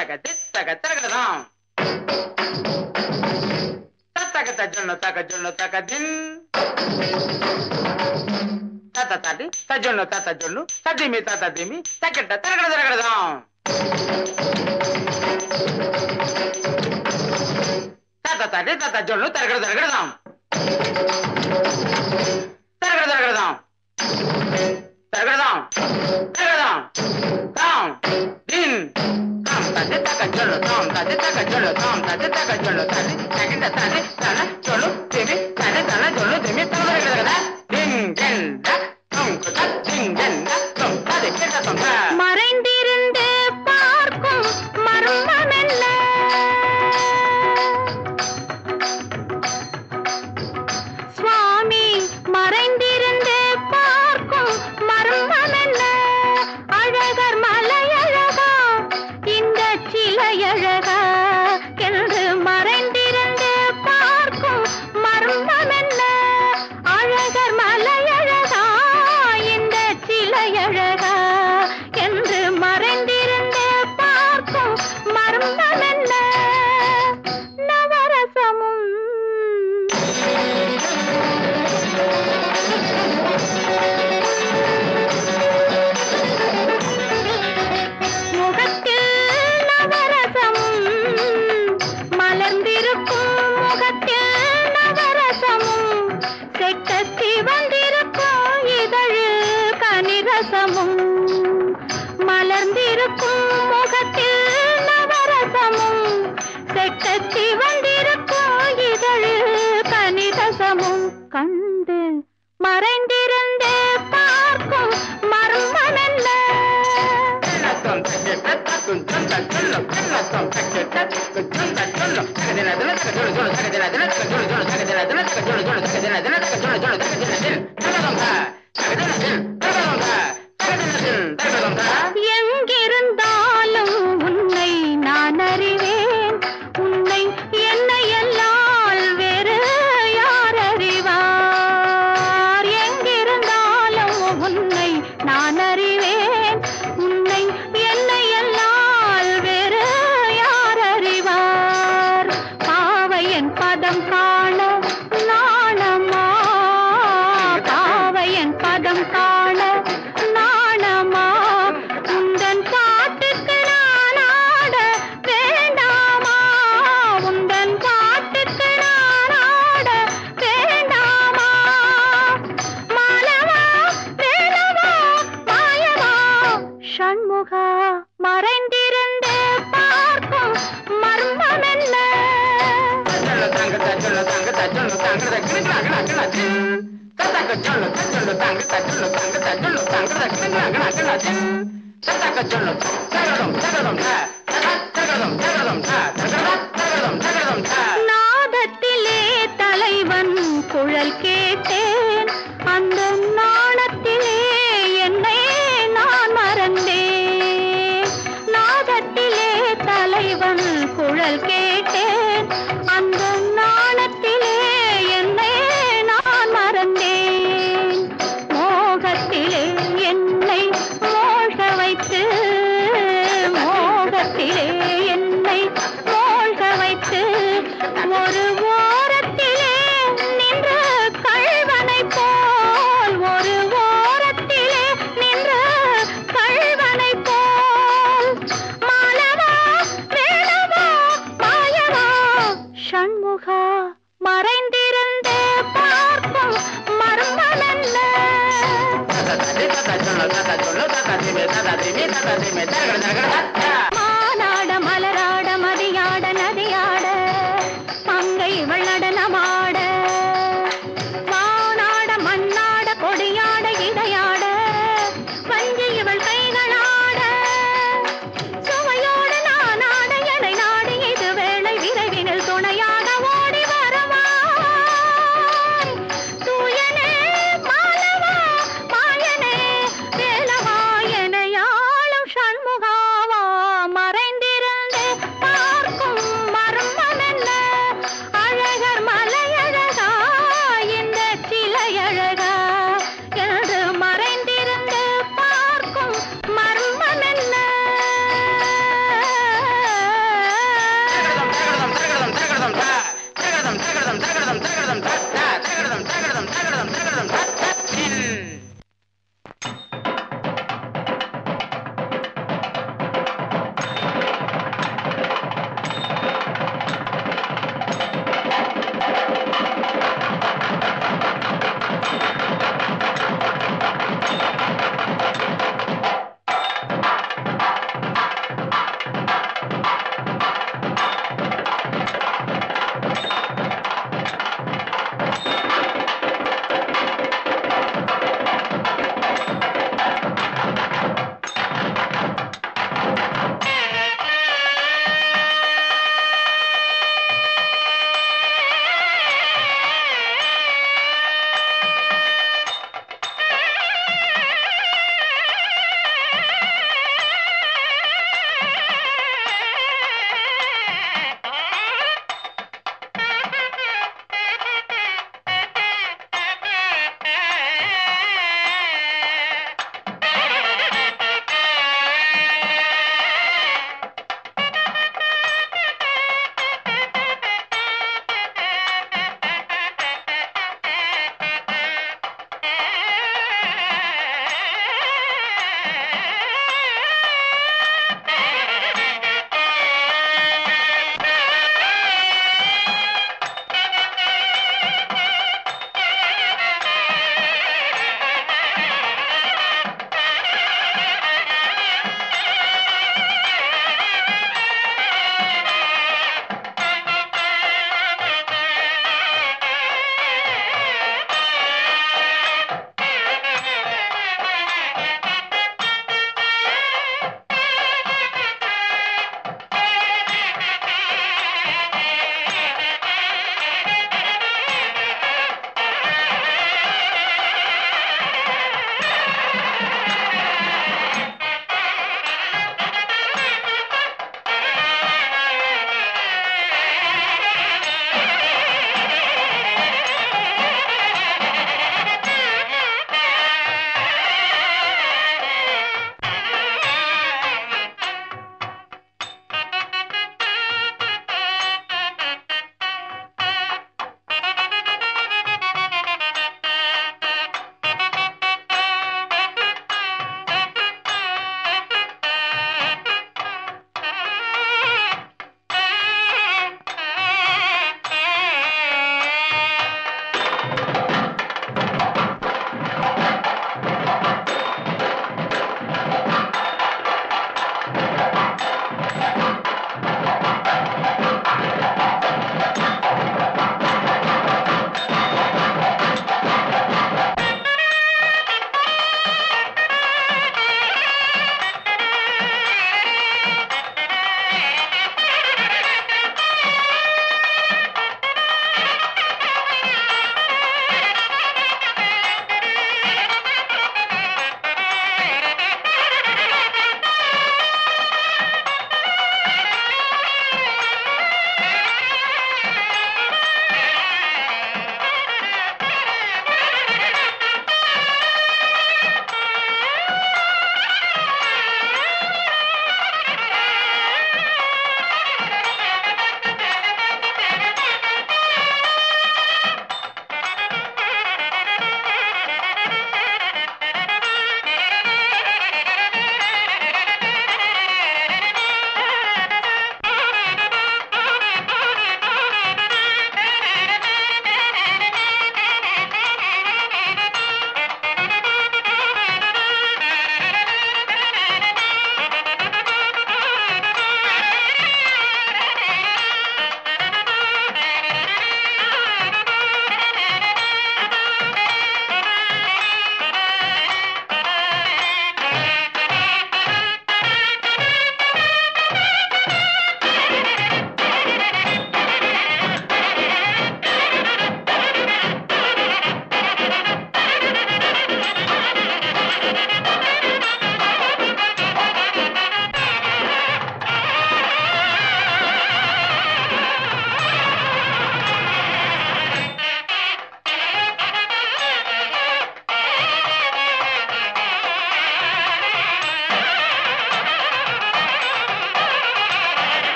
மறைந்திருந்தே பார்க்கும் மர்மமெல்ல சுவாமி மறைந்திருந்தே பார்க்கும் மர்மமெல்ல அழகர் மலையழகா இந்த சிலையழகா என்று மறைந்திருந்தே பார்க்கும் மர்மமெல்ல அழகர் மலையழகா இந்த சிலையழகா என்று மறைந்திருந்தே பார்க்கும் மர்மமெல்ல நவரசமும் முகத்தில் நவரசமும் மலர்ந்திருக்கும் முகத்தில் நவரசமும் செக்கத்தி வந்திருக்கும் இதழில் கனிரசமும் மலர்ந்திருக்கும் முகத்தில் நவரசமும் செக்கத்தி வந்திருக்கும் இதழில் கனிரசமும் கண்டு மறைந்திருந்தே பார்க்கும் மர்மமெல்ல எங்கிருந்தாலும் உன்னை நான் அறிவேன் உன்னை என்னை எல்லால் வேறு யார் அறிவார் எங்கிருந்தாலும் உன்னை நான் அறிவேன் உன்னை என்னை எல்லால் வேறு யார் அறிவார் பாவையன் பதம் காண நாணமா பாவையன் பதம் காண நாணமா உந்தன் பாட்டுக்கு நான் ஆட வேண்டாமா உந்தன் பாட்டுக்கு நான் ஆட வேண்டாமா மாலவா வேலவா மாயவா சண்முகா மறைந்திருந்தே பார்க்கும் மர்மமெல்ல நாதத்திலே தலைவன் குழல் கேட்டேன் அந்த நாணத்திலே என்னை நான் மறந்தேன் நாதத்திலே தலைவன் குழல் கேட்டேன் அந்த நாணத்திலே என்னை நான் மறந்தேன் மோகத்திலே என்னை மோழ்க வைத்து மோகத்திலே என்னை மோழ்க வைத்து ஒரு ஓரத்திலே நின்ற கள்வனைப் போல் ஒரு ஓரத்திலே நின்ற கள்வனைப் போல் மாலவா வேலவா மாயவா சண்முகா மறைந்திருந்தே பார்க்கும் மர்மமெல்ல மாலவா